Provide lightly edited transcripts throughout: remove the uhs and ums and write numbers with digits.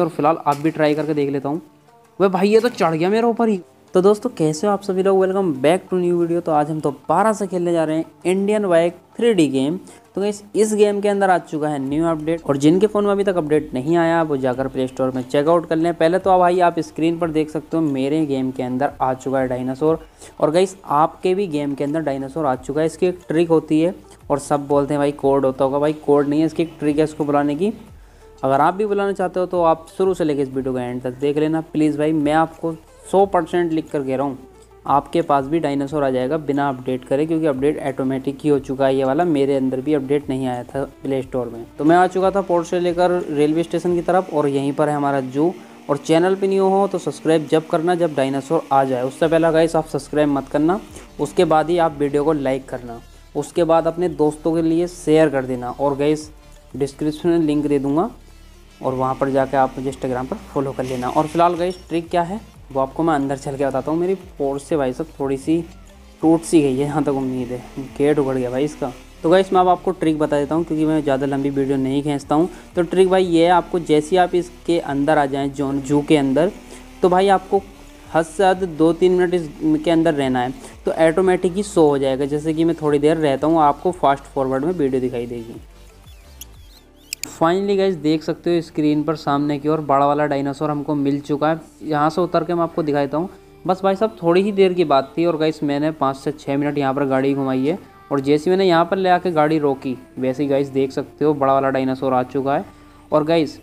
और फिलहाल आप भी ट्राई करके देख लेता हूँ। वह भाई ये तो चढ़ गया मेरे ऊपर ही। तो दोस्तों कैसे हो आप सभी लोग, welcome back to new video. तो आज हम दोबारा से खेलने जा रहे हैं इंडियन बाइक 3D गेम। तो इस गेम के अंदर आ चुका है न्यू अपडेट, और जिनके फ़ोन में अभी तक अपडेट नहीं आया वो जाकर प्ले स्टोर में चेकआउट कर लें। पहले तो भाई आप स्क्रीन पर देख सकते हो मेरे गेम के अंदर आ चुका है डायनासोर, और गाइस आपके भी गेम के अंदर डायनासोर आ चुका है। इसकी एक ट्रिक होती है और सब बोलते हैं भाई कोड होता होगा, भाई कोड नहीं है, इसकी एक ट्रिक है इसको बुलाने की। अगर आप भी बुलाना चाहते हो तो आप शुरू से लेकर इस वीडियो का एंड तक देख लेना प्लीज़। भाई मैं आपको 100% लिख कर कह रहा हूँ आपके पास भी डायनासोर आ जाएगा बिना अपडेट करे, क्योंकि अपडेट ऑटोमेटिक ही हो चुका है। ये वाला मेरे अंदर भी अपडेट नहीं आया था प्ले स्टोर में। तो मैं आ चुका था पोर्ट से लेकर रेलवे स्टेशन की तरफ, और यहीं पर है हमारा जू। और चैनल पे न्यू हो तो सब्सक्राइब जब करना जब डायनासोर आ जाए, उससे पहला गाइस आप सब्सक्राइब मत करना, उसके बाद ही आप वीडियो को लाइक करना, उसके बाद अपने दोस्तों के लिए शेयर कर देना। और गाइस डिस्क्रिप्शन में लिंक दे दूँगा और वहाँ पर जाकर आप मुझे इंस्टाग्राम पर फॉलो कर लेना। और फिलहाल गाइस ट्रिक क्या है वो आपको मैं अंदर चल के बताता हूँ। मेरी फोर्स से भाई सब थोड़ी सी टूट सी गई है, यहाँ तक उम्मीद है। गेट उगड़ गया भाई इसका। तो गाइस मैं अब आपको ट्रिक बता देता हूँ, क्योंकि मैं ज़्यादा लंबी वीडियो नहीं खींचता हूँ। तो ट्रिक भाई ये है, आपको जैसे आप इसके अंदर आ जाएँ जोन जू के अंदर, तो भाई आपको हद से हद 2-3 मिनट इसके अंदर रहना है, तो ऐटोमेटिक ही शो हो जाएगा। जैसे कि मैं थोड़ी देर रहता हूँ, आपको फास्ट फॉरवर्ड में वीडियो दिखाई देगी। फाइनली गाइस देख सकते हो स्क्रीन पर सामने की ओर बड़ा वाला डायनासोर हमको मिल चुका है। यहाँ से उतर के मैं आपको दिखा देता हूँ। बस भाई साहब थोड़ी ही देर की बात थी, और गाइस मैंने 5 से 6 मिनट यहाँ पर गाड़ी घुमाई है, और जैसे मैंने यहाँ पर ले आके गाड़ी रोकी, वैसे ही गाइस देख सकते हो बड़ा वाला डायनासोर आ चुका है। और गाइस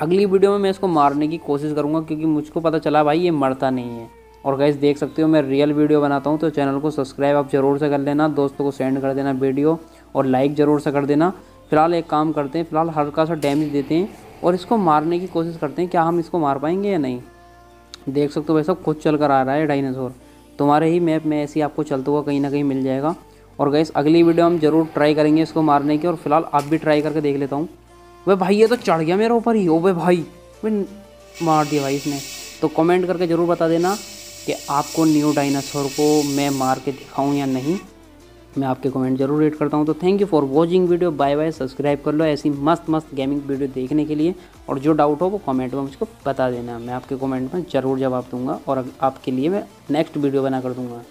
अगली वीडियो में मैं इसको मारने की कोशिश करूँगा, क्योंकि मुझको पता चला भाई ये मरता नहीं है। और गाइस देख सकते हो मैं रियल वीडियो बनाता हूँ, तो चैनल को सब्सक्राइब आप ज़रूर से कर लेना, दोस्तों को सेंड कर देना वीडियो, और लाइक ज़रूर से कर देना। फिलहाल एक काम करते हैं, फिलहाल हल्का सा डैमेज देते हैं और इसको मारने की कोशिश करते हैं, क्या हम इसको मार पाएंगे या नहीं। देख सकते हो भाई साहब खुद चल कर आ रहा है डायनासोर, तुम्हारे ही मैप में ऐसे ही आपको चलता हुआ कहीं ना कहीं मिल जाएगा। और गाइस अगली वीडियो हम ज़रूर ट्राई करेंगे इसको मारने की, और फिलहाल आप भी ट्राई करके देख लेता हूँ। वह भाई ये तो चढ़ गया मेरे ऊपर ही। ओ भाई भाई मार दिया भाई इसने। तो कमेंट करके ज़रूर बता देना कि आपको न्यू डायनासोर को मैं मार के दिखाऊँ या नहीं, मैं आपके कमेंट जरूर रीड करता हूँ। तो thank you for watching video, bye bye. Subscribe कर लो ऐसी मस्त मस्त गेमिंग वीडियो देखने के लिए, और जो डाउट हो वो कमेंट में मुझको बता देना, मैं आपके कमेंट में ज़रूर जवाब दूंगा और आपके लिए मैं नेक्स्ट वीडियो बना कर दूंगा।